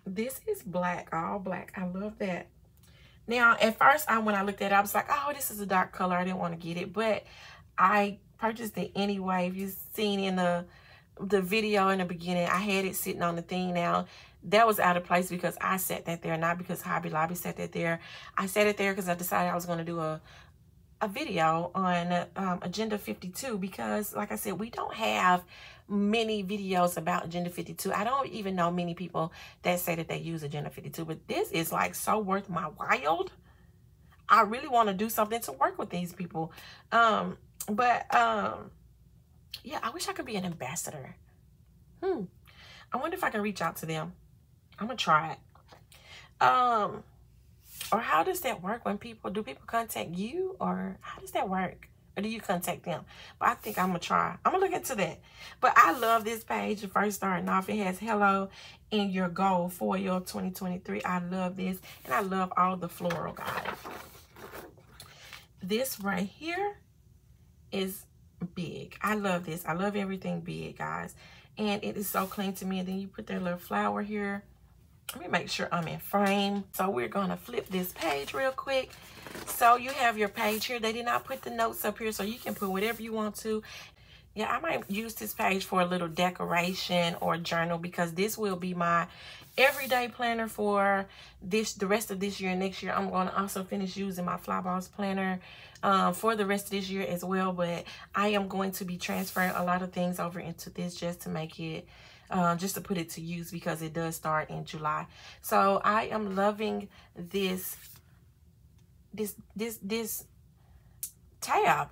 this is black, all black. I love that. Now, at first, when I looked at it, I was like, oh, this is a dark color. I didn't want to get it, but I purchased it anyway. If you've seen in the video in the beginning, I had it sitting on the thing. Now, that was out of place because I sat that there, not because Hobby Lobby sat that there. I sat it there because I decided I was going to do a video on Agenda 52 because, like I said, we don't have many videos about Agenda 52. I don't even know many people that say that they use Agenda 52, but this is like so worth my while. I really want to do something to work with these people. Yeah, I wish I could be an ambassador. I wonder if I can reach out to them. I'm gonna try it. Or how does that work when people, do people contact you, or how does that work? Or do you contact them? But I think I'm going to try. I'm going to look into that. But I love this page. First starting off, it has hello and your goal for your 2023. I love this. And I love all the floral, guys. This right here is big. I love this. I love everything big, guys. And it is so clean to me. And then you put their little flower here. Let me make sure I'm in frame. So we're going to flip this page real quick. So you have your page here. They did not put the notes up here, so you can put whatever you want to. Yeah, I might use this page for a little decoration or journal, because this will be my everyday planner for the rest of this year and next year. I'm going to also finish using my Fly Boss planner for the rest of this year as well. But I am going to be transferring a lot of things over into this just to make it just to put it to use, because it does start in July. So I am loving this tab.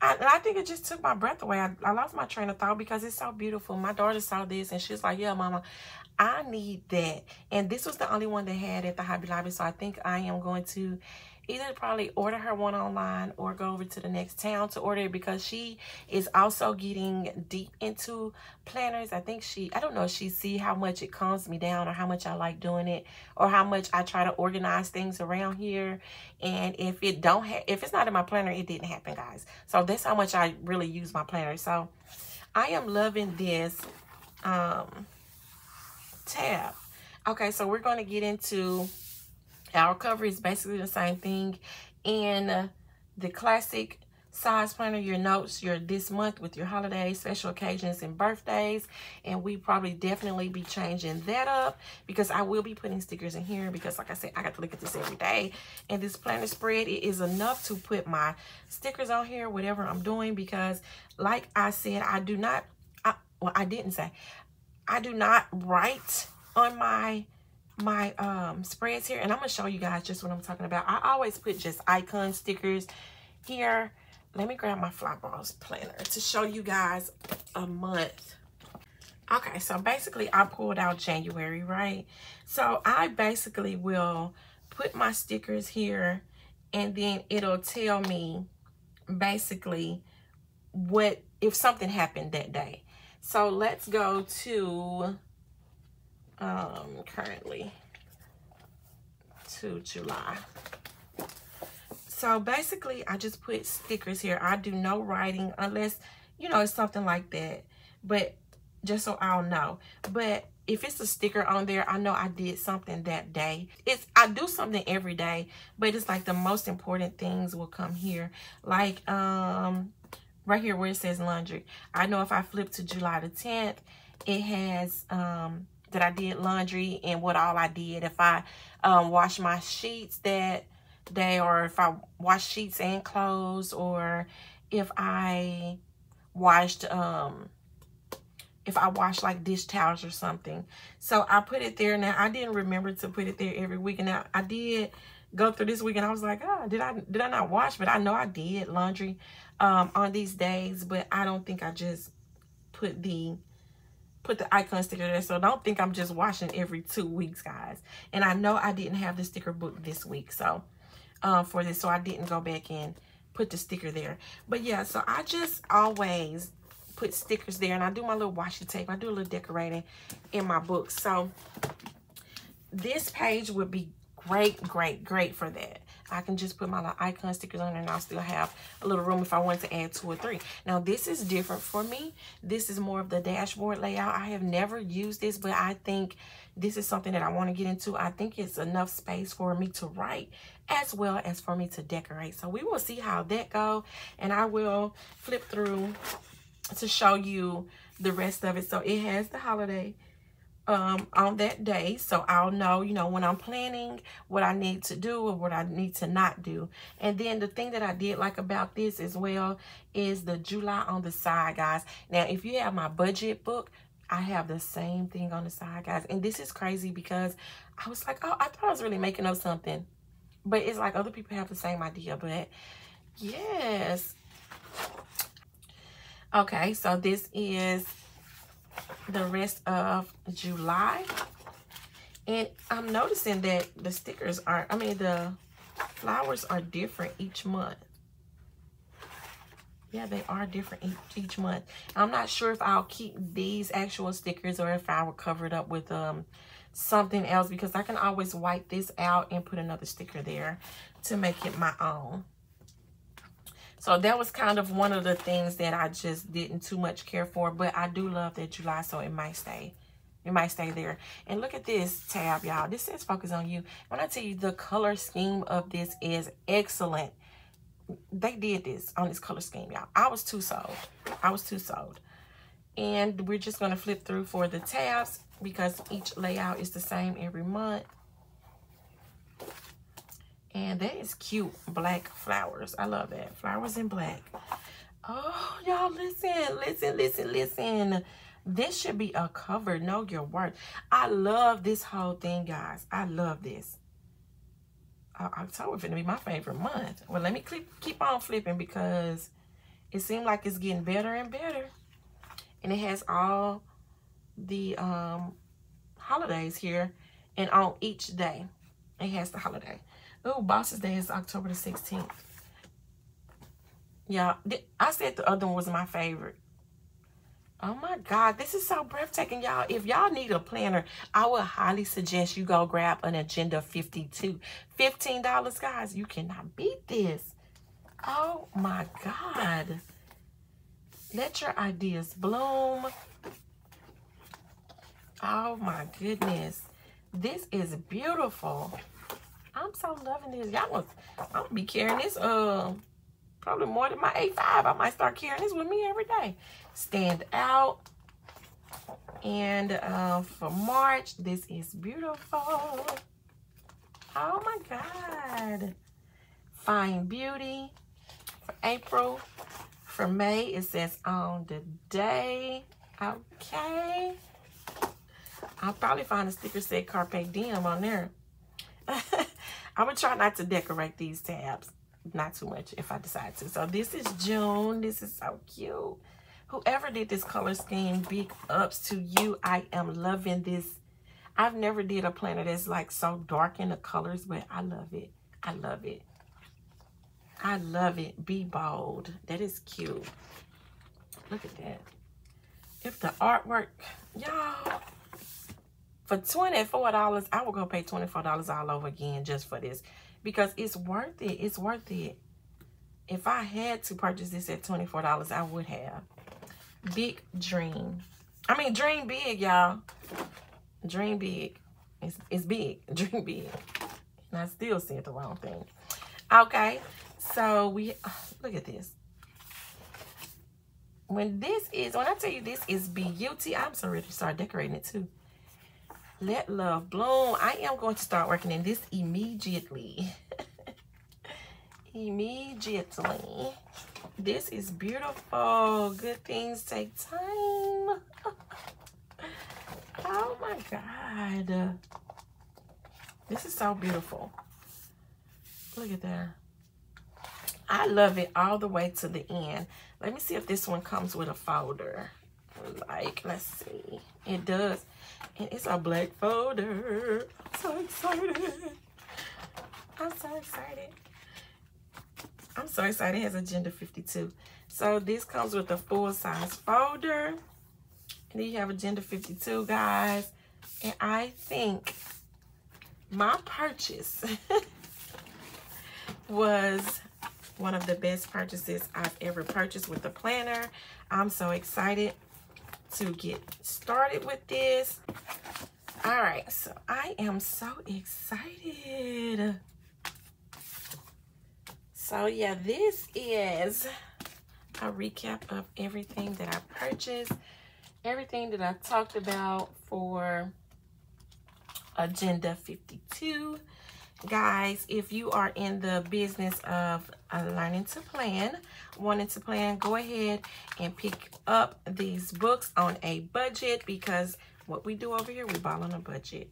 I think it just took my breath away. I lost my train of thought because it's so beautiful. My daughter saw this and she was like, yeah, mama, I need that. And this was the only one they had at the Hobby Lobby. So I think I am going to either probably order her one online or go over to the next town to order it, because she is also getting deep into planners. I think I don't know if she see how much it calms me down, or how much I like doing it, or how much I try to organize things around here. And if it don't if it's not in my planner, it didn't happen, guys. So that's how much I really use my planner. So I am loving this tab. Okay, so we're going to get into our cover. Is basically the same thing in the classic size planner. Your notes, your this month with your holidays, special occasions, and birthdays. And we probably definitely be changing that up, because I will be putting stickers in here, because like I said, I got to look at this every day. And this planner spread, it is enough to put my stickers on here, whatever I'm doing, because like I said, I do not write on my spreads here. And I'm gonna show you guys just what I'm talking about. I always put just icon stickers here. Let me grab my Fly Boss planner to show you guys a month. Okay, so basically I pulled out January, right? So I basically will put my stickers here, and then it'll tell me basically what if something happened that day. So let's go to currently to July. So basically I just put stickers here. I do no writing unless, you know, it's something like that, but just so I'll know. But if it's a sticker on there, I know I did something that day. I do something every day, but it's like the most important things will come here, like right here where it says laundry. I know if I flip to July the 10th, it has that I did laundry and what all I did. If I wash my sheets that day, or if I wash sheets and clothes, or if I washed like dish towels or something. So I put it there. Now I didn't remember to put it there every week, and I did go through this week and I was like, oh, did I not wash? But I know I did laundry on these days, but I don't think I just put the icon sticker there. So don't think I'm just washing every 2 weeks, guys. And I know I didn't have the sticker book this week, so for this, so I didn't go back and put the sticker there. But yeah, so I just always put stickers there, and I do my little washi tape. I do a little decorating in my book. So this page would be great, great, great for that. I can just put my little icon stickers on there, and I'll still have a little room if I wanted to add 2 or 3. Now, this is different for me. This is more of the dashboard layout. I have never used this, but I think this is something that I want to get into. I think it's enough space for me to write as well as for me to decorate. So we will see how that goes, and I will flip through to show you the rest of it. So it has the holiday on that day, so I'll know, you know, when I'm planning what I need to do and what I need to not do. And then the thing that I did like about this as well is the July on the side, guys. Now if you have my budget book, I have the same thing on the side, guys. And this is crazy because I was like, oh, I thought I was really making up something, but it's like other people have the same idea. But yes, okay, so this is the rest of July, and I'm noticing that the stickers are, I mean, the flowers are different each month. Yeah, they are different each month. I'm not sure if I'll keep these actual stickers or if I will cover it up with something else, because I can always wipe this out and put another sticker there to make it my own. So that was kind of one of the things that I just didn't too much care for, but I do love that July, so it might stay. It might stay there. And look at this tab, y'all. This says Focus on You. When I tell you, the color scheme of this is excellent. They did this on this color scheme, y'all. I was too sold. I was too sold. And we're just going to flip through for the tabs because each layout is the same every month. And that is cute, black flowers. I love that. Flowers in black. Oh, y'all, listen, listen, listen, listen. This should be a cover. Know your worth. I love this whole thing, guys. I love this. October finna be my favorite month. Well, let me keep on flipping because it seems like it's getting better and better. And it has all the holidays here. And on each day, it has the holiday. Oh, Boss's Day is October the 16th. Yeah, I said the other one was my favorite. Oh, my God. This is so breathtaking, y'all. If y'all need a planner, I would highly suggest you go grab an Agenda 52. $15, guys. You cannot beat this. Oh, my God. Let your ideas bloom. Oh, my goodness. This is beautiful. I'm so loving this. Y'all, I'm going to be carrying this probably more than my A5. I might start carrying this with me every day. Stand out. And for March, this is beautiful. Oh, my God. Fine Beauty. For April. For May, it says On the Day. Okay. I'll probably find a sticker that said Carpe Diem on there. I'm going to try not to decorate these tabs. Not too much if I decide to. So this is June. This is so cute. Whoever did this color scheme, big ups to you. I am loving this. I've never did a planner that's like so dark in the colors, but I love it. I love it. I love it. Be bold. That is cute. Look at that. If the artwork, y'all. For $24, I will go pay $24 all over again just for this because it's worth it. It's worth it. If I had to purchase this at $24, I would have. Big dream. I mean, dream big, y'all. Dream big. It's big. Dream big. And I still said the wrong thing. Okay. So, look at this. when I tell you this is beauty, I'm so ready to start decorating it too. Let love bloom. I am going to start working in this immediately. Immediately. This is beautiful. Good things take time. Oh my God. This is so beautiful. Look at that. I love it all the way to the end. Let me see if this one comes with a folder. Like, let's see. It does. And it's a black folder. I'm so excited. I'm so excited. I'm so excited. It has Agenda 52. So this comes with a full-size folder. And then you have Agenda 52, guys. And I think my purchase was one of the best purchases I've ever purchased with the planner. I'm so excited to get started with this. All right, so I am so excited. So yeah, this is a recap of everything that I purchased, everything that I talked about for Agenda 52. Guys, if you are in the business of learning to plan, wanting to plan, go ahead and pick up these books on a budget, because what we do over here, we ball on a budget.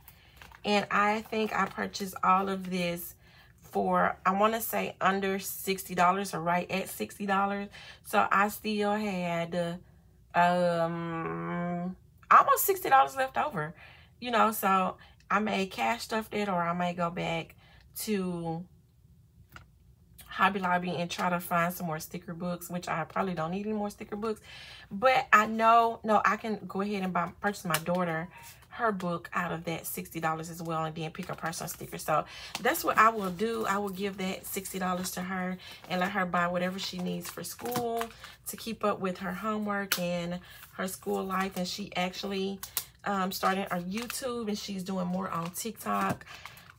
And I think I purchased all of this for, I want to say, under $60 or right at $60. So I still had almost $60 left over, you know, so I may cash stuff it, or I may go back to Hobby Lobby and try to find some more sticker books, which I probably don't need any more sticker books. But I know, no, I can go ahead and purchase my daughter her book out of that $60 as well, and then pick up her some stickers. So that's what I will do. I will give that $60 to her and let her buy whatever she needs for school to keep up with her homework and her school life. And she actually starting on YouTube, and she's doing more on TikTok,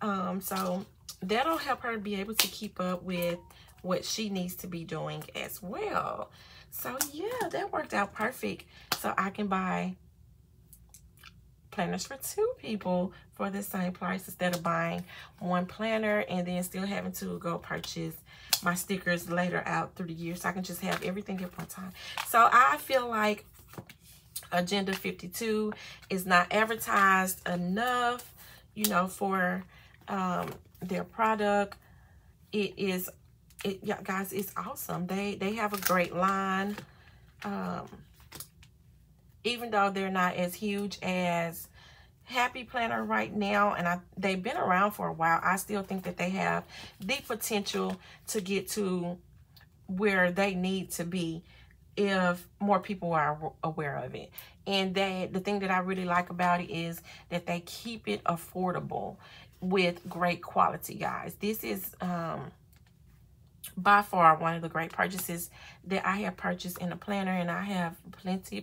so that'll help her be able to keep up with what she needs to be doing as well. So yeah, that worked out perfect. So I can buy planners for two people for the same price, instead of buying one planner and then still having to go purchase my stickers later out through the year. So I can just have everything at one time. So I feel like Agenda 52 is not advertised enough, you know, for their product. Yeah, guys, it's awesome. They have a great line. Even though they're not as huge as Happy Planner right now, and they've been around for a while, I still think that they have the potential to get to where they need to be if more people are aware of it. And the thing that I really like about it is that they keep it affordable with great quality, guys. This is by far one of the great purchases that I have purchased in a planner, and I have plenty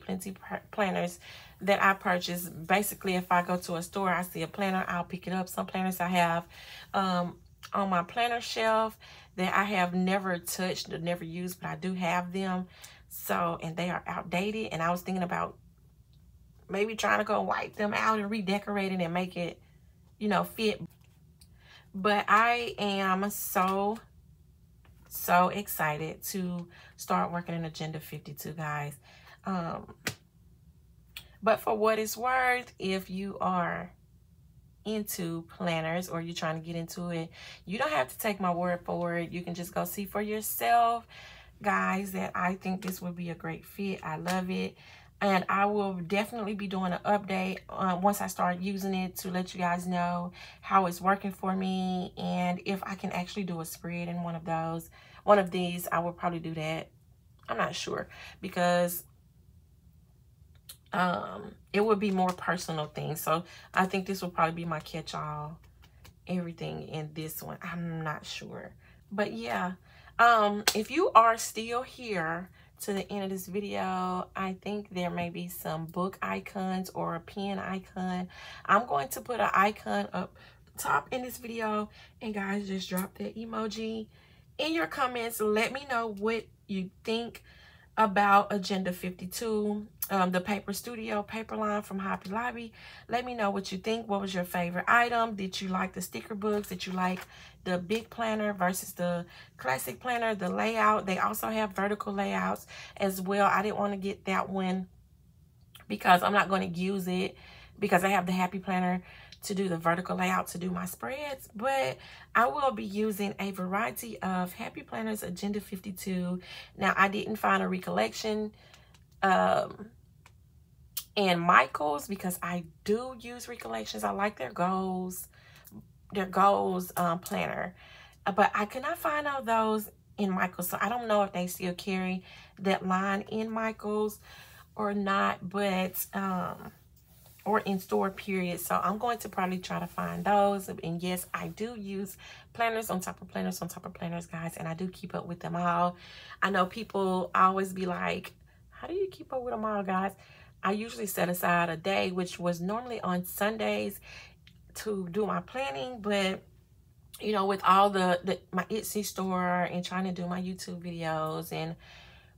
planners that I purchase. Basically, if I go to a store, I see a planner, I'll pick it up. Some planners I have on my planner shelf that I have never touched or never used, but I do have them. So, and they are outdated, and I was thinking about maybe trying to go wipe them out and redecorate it and make it, you know, fit. But I am so excited to start working in Agenda 52, guys. But for what it's worth, if you are into planners or you're trying to get into it, you don't have to take my word for it. You can just go see for yourself, guys, that I think this would be a great fit. I love it, and I will definitely be doing an update once I start using it, to let you guys know how it's working for me, and if I can actually do a spread in one of these. I will probably do that. I'm not sure, because it would be more personal things. So I think this will probably be my catch-all everything in this one. I'm not sure, but yeah. If you are still here to the end of this video, I think there may be some book icons or a pen icon. I'm going to put an icon up top in this video. And guys, just drop that emoji in your comments. Let me know what you think about Agenda 52, the Paper Studio paper line from Hobby Lobby. Let me know what you think. What was your favorite item? Did you like the sticker books? Did you like the big planner versus the classic planner, the layout? They also have vertical layouts as well. I didn't want to get that one because I'm not going to use it because I have the Happy Planner to do the vertical layout to do my spreads, but I will be using a variety of Happy Planners Agenda 52. Now, I didn't find a Recollection and Michael's because I do use Recollections. I like their goals planner, but I could not find all those in Michael's, so I don't know if they still carry that line in Michael's or not, but or in store period. So I'm going to probably try to find those. And yes, I do use planners on top of planners on top of planners, guys, and I do keep up with them all. I know people always be like, how do you keep up with them all, guys? I usually set aside a day, which was normally on Sundays, to do my planning, but you know, with all my Etsy store and trying to do my YouTube videos and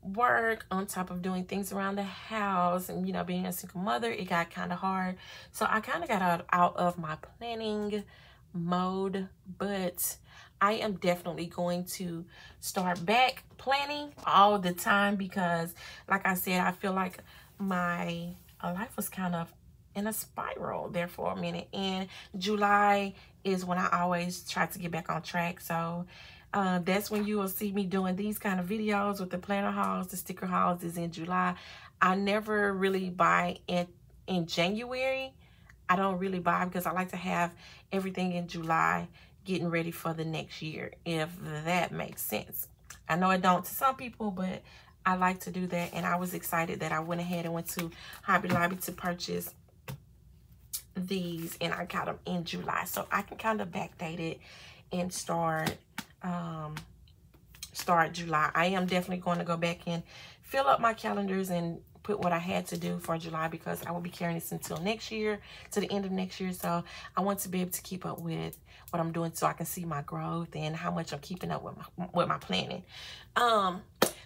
work on top of doing things around the house and, you know, being a single mother, it got kind of hard. So I kind of got out of my planning mode, but I am definitely going to start back planning all the time because, like I said, I feel like my life was kind of in a spiral there for a minute, and July is when I always try to get back on track. So that's when you will see me doing these kind of videos with the planner hauls, the sticker hauls is in July. I never really buy it in January. I don't really buy because I like to have everything in July getting ready for the next year, if that makes sense. I know it don't to some people, but I like to do that, and I was excited that I went ahead and went to Hobby Lobby to purchase these, and I got them in July, so I can kind of backdate it and start July. I am definitely going to go back and fill up my calendars and put what I had to do for July because I will be carrying this until next year, to the end of next year. So I want to be able to keep up with what I'm doing so I can see my growth and how much I'm keeping up with my planning.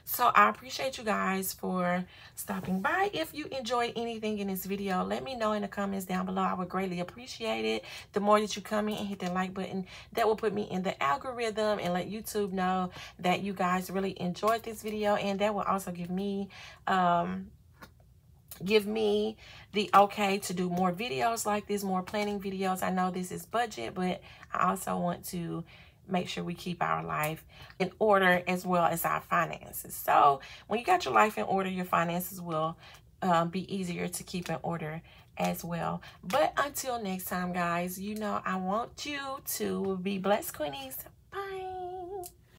So I appreciate you guys for stopping by. If you enjoyed anything in this video, let me know in the comments down below. I would greatly appreciate it. The more that you comment and hit that like button, that will put me in the algorithm and let YouTube know that you guys really enjoyed this video. And that will also give me the okay to do more videos like this, more planning videos. I know this is budget, but I also want to make sure we keep our life in order as well as our finances. So when you got your life in order, your finances will be easier to keep in order as well. But until next time, guys, you know I want you to be blessed, Queenies. Bye.